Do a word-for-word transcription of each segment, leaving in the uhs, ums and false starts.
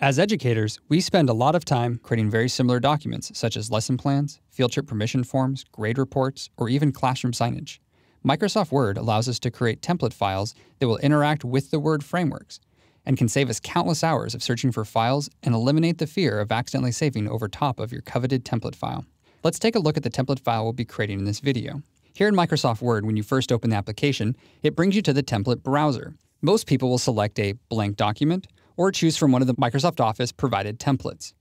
As educators, we spend a lot of time creating very similar documents, such as lesson plans, field trip permission forms, grade reports, or even classroom signage. Microsoft Word allows us to create template files that will interact with the Word frameworks and can save us countless hours of searching for files and eliminate the fear of accidentally saving over top of your coveted template file. Let's take a look at the template file we'll be creating in this video. Here in Microsoft Word, when you first open the application, it brings you to the template browser. Most people will select a blank document or choose from one of the Microsoft Office provided templates.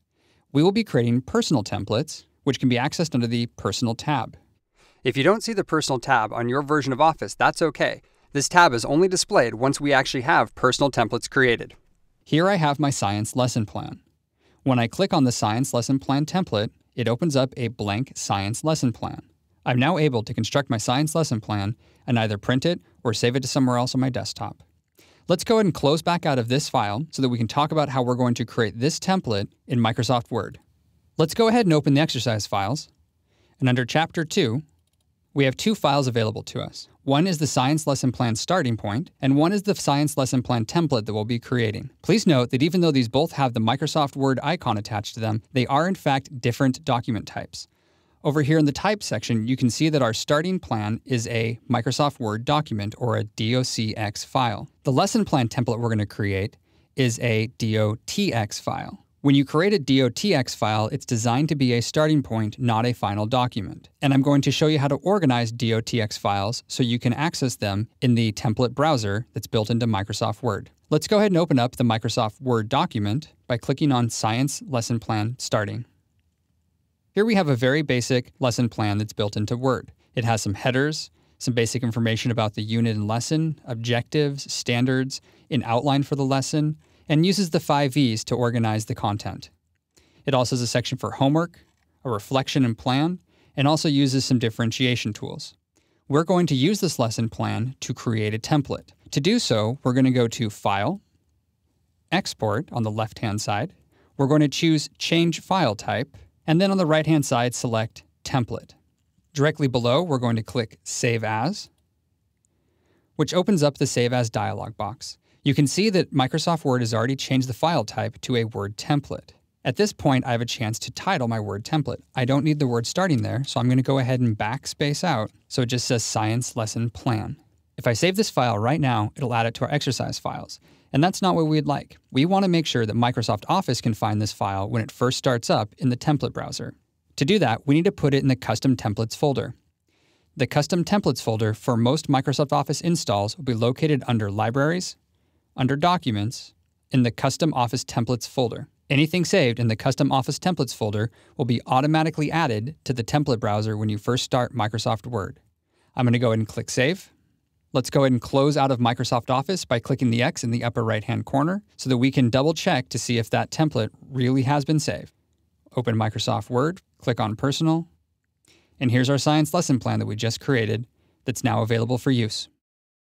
We will be creating personal templates, which can be accessed under the Personal tab. If you don't see the Personal tab on your version of Office, that's okay. This tab is only displayed once we actually have personal templates created. Here I have my science lesson plan. When I click on the science lesson plan template, it opens up a blank science lesson plan. I'm now able to construct my science lesson plan and either print it or save it to somewhere else on my desktop. Let's go ahead and close back out of this file so that we can talk about how we're going to create this template in Microsoft Word. Let's go ahead and open the exercise files. And under Chapter two, we have two files available to us. One is the Science Lesson Plan starting point, and one is the Science Lesson Plan template that we'll be creating. Please note that even though these both have the Microsoft Word icon attached to them, they are in fact different document types. Over here in the Type section, you can see that our starting plan is a Microsoft Word document, or a D O C X file. The lesson plan template we're going to create is a D O T X file. When you create a D O T X file, it's designed to be a starting point, not a final document. And I'm going to show you how to organize D O T X files so you can access them in the template browser that's built into Microsoft Word. Let's go ahead and open up the Microsoft Word document by clicking on Science Lesson Plan Starting. Here we have a very basic lesson plan that's built into Word. It has some headers, some basic information about the unit and lesson, objectives, standards, an outline for the lesson, and uses the five E's to organize the content. It also has a section for homework, a reflection and plan, and also uses some differentiation tools. We're going to use this lesson plan to create a template. To do so, we're going to go to File, Export on the left-hand side. We're going to choose Change File Type, and then on the right-hand side, select Template. Directly below, we're going to click Save As, which opens up the Save As dialog box. You can see that Microsoft Word has already changed the file type to a Word template. At this point, I have a chance to title my Word template. I don't need the word starting there, so I'm going to go ahead and backspace out so it just says Science Lesson Plan. If I save this file right now, it'll add it to our exercise files. And that's not what we'd like. We want to make sure that Microsoft Office can find this file when it first starts up in the template browser. To do that, we need to put it in the Custom Templates folder. The Custom Templates folder for most Microsoft Office installs will be located under Libraries, under Documents, in the Custom Office Templates folder. Anything saved in the Custom Office Templates folder will be automatically added to the template browser when you first start Microsoft Word. I'm going to go ahead and click Save. Let's go ahead and close out of Microsoft Office by clicking the X in the upper right-hand corner so that we can double-check to see if that template really has been saved. Open Microsoft Word, click on Personal, and here's our science lesson plan that we just created that's now available for use.